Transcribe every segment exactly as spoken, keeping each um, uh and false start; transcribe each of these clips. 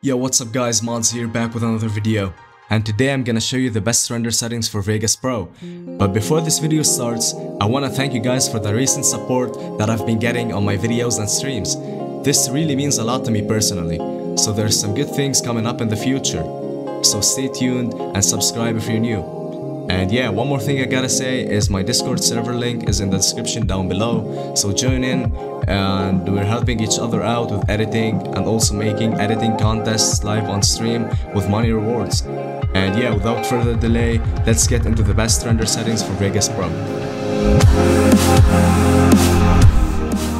Yo, what's up guys, Mods here, back with another video, and today I'm gonna show you the best render settings for Vegas Pro. But before this video starts, I wanna thank you guys for the recent support that I've been getting on my videos and streams. This really means a lot to me personally, so there's some good things coming up in the future. So stay tuned and subscribe if you're new. And yeah, one more thing I gotta say is my Discord server link is in the description down below, so join in, and we're helping each other out with editing and also making editing contests live on stream with money rewards. And yeah, without further delay, let's get into the best render settings for Vegas Pro.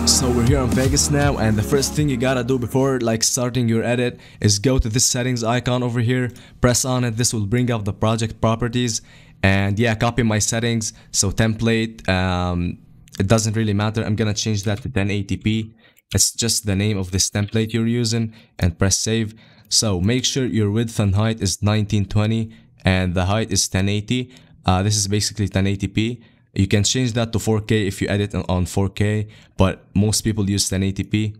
So we're here on Vegas now, and the first thing you gotta do before like starting your edit is go to this settings icon over here, press on it, this will bring up the project properties. And yeah, copy my settings, so template, um, it doesn't really matter, I'm gonna change that to ten eighty p, it's just the name of this template you're using, and press save. So make sure your width and height is nineteen twenty and the height is ten eighty, uh, this is basically ten eighty p, you can change that to four K if you edit on four K, but most people use ten eighty p,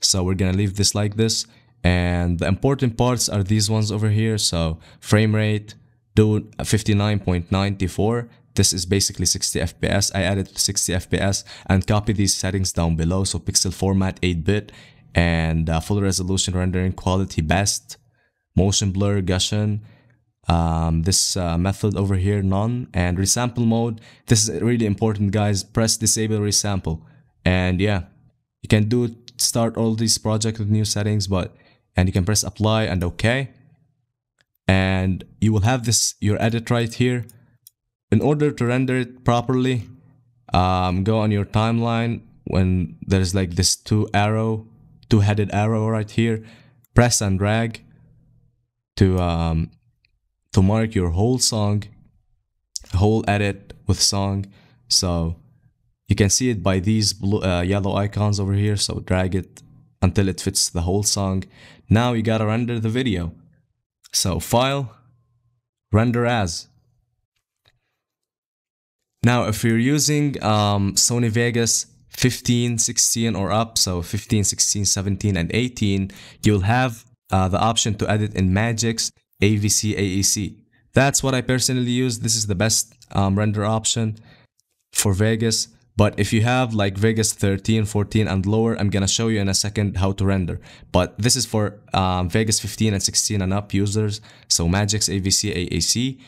so we're gonna leave this like this. And the important parts are these ones over here, so frame rate, do fifty-nine point nine four, this is basically sixty F P S, I added sixty F P S, and copy these settings down below, so pixel format eight bit, and uh, full resolution rendering quality best, motion blur, Gaussian, um, this uh, method over here none, and resample mode, this is really important guys, press disable resample. And yeah, you can do start all these projects with new settings, but and you can press apply and okay. And you will have this your edit right here. In order to render it properly, um, go on your timeline when there's like this two arrow, two-headed arrow right here. Press and drag to um, to mark your whole song, whole edit with song. So you can see it by these blue, uh, yellow icons over here. So drag it until it fits the whole song. Now you gotta render the video. So file, render as. Now if you're using um, Sony Vegas fifteen, sixteen or up, so fifteen, sixteen, seventeen and eighteen, you'll have uh, the option to edit in Magix A V C A A C. That's what I personally use, this is the best um, render option for Vegas. But if you have like Vegas thirteen, fourteen and lower, I'm gonna show you in a second how to render. But this is for um, Vegas fifteen and sixteen and up users, so Magix A V C A A C.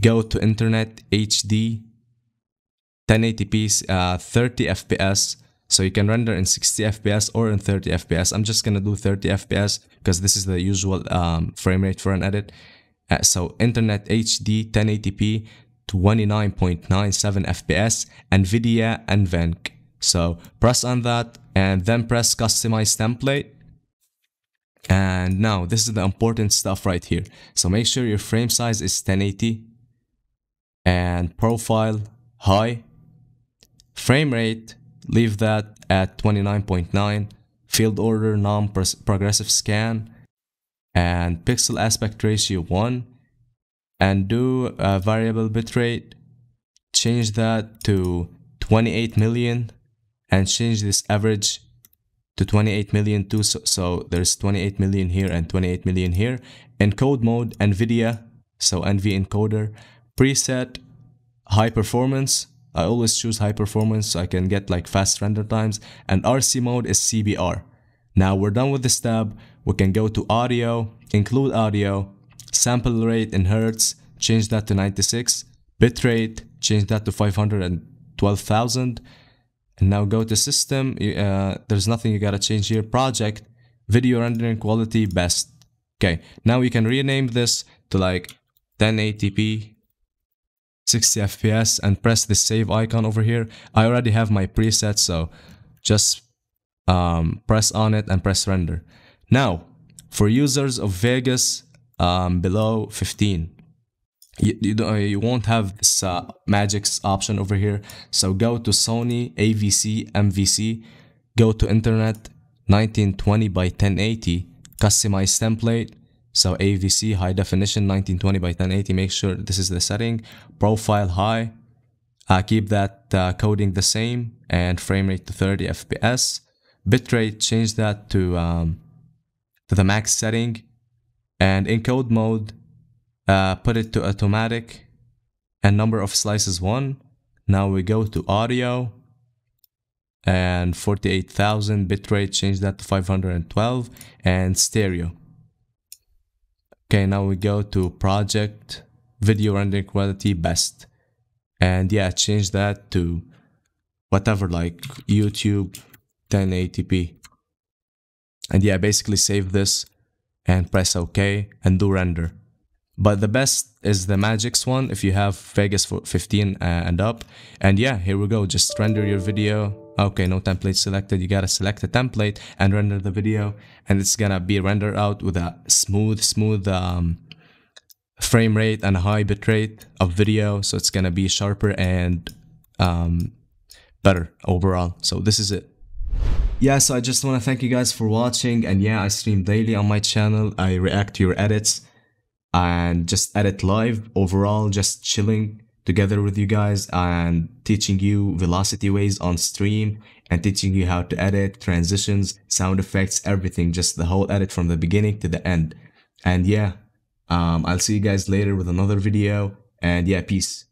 Go to Internet H D, ten eighty p, uh, thirty F P S, so you can render in sixty F P S or in thirty F P S. I'm just gonna do thirty F P S because this is the usual um, frame rate for an edit. Uh, so Internet H D, ten eighty p, twenty-nine point nine seven F P S, NVIDIA and Venc. So press on that and then press customize template. And now this is the important stuff right here. So make sure your frame size is ten eighty and profile high. Frame rate, leave that at twenty-nine point nine. Field order non-progressive scan and pixel aspect ratio one. And do a variable bitrate, change that to twenty-eight million and change this average to twenty-eight million too, so, so there's twenty-eight million here and twenty-eight million here. Encode mode, NVIDIA, so N V encoder. Preset, high performance, I always choose high performance so I can get like fast render times. And R C mode is C B R. Now we're done with this tab, we can go to audio, include audio. Sample rate in hertz, change that to ninety-six. Bitrate, change that to five hundred twelve thousand. And now go to system, uh, there's nothing you gotta change here. Project, video rendering quality best. Okay, now you can rename this to like ten eighty p, sixty F P S, and press the save icon over here. I already have my preset, so just um, press on it and press render. Now, for users of Vegas, Um, below fifteen, you, you, don't, you won't have this uh, Magix option over here, so go to Sony A V C M V C, go to Internet nineteen twenty by ten eighty, customize template, so A V C high definition nineteen twenty by ten eighty, make sure this is the setting, profile high, uh, keep that uh, coding the same, and frame rate to thirty F P S, bitrate change that to um, to the max setting, and in code mode, uh, put it to automatic and number of slices one. Now we go to audio and forty-eight thousand bitrate, change that to five hundred twelve, and stereo. Okay, now we go to project, video rendering quality best, and yeah, change that to whatever, like YouTube ten eighty p, and yeah, basically save this and press OK and do render. But the best is the Magix one if you have Vegas fifteen and up. And yeah, here we go. Just render your video. Okay, no template selected. You gotta select a template and render the video. And it's gonna be rendered out with a smooth, smooth um, frame rate and a high bitrate of video. So it's gonna be sharper and um, better overall. So this is it. Yeah, so I just want to thank you guys for watching. And yeah, I stream daily on my channel. I react to your edits and just edit live. Overall, just chilling together with you guys and teaching you velocity waves on stream and teaching you how to edit, transitions, sound effects, everything. Just the whole edit from the beginning to the end. And yeah, um, I'll see you guys later with another video. And yeah, peace.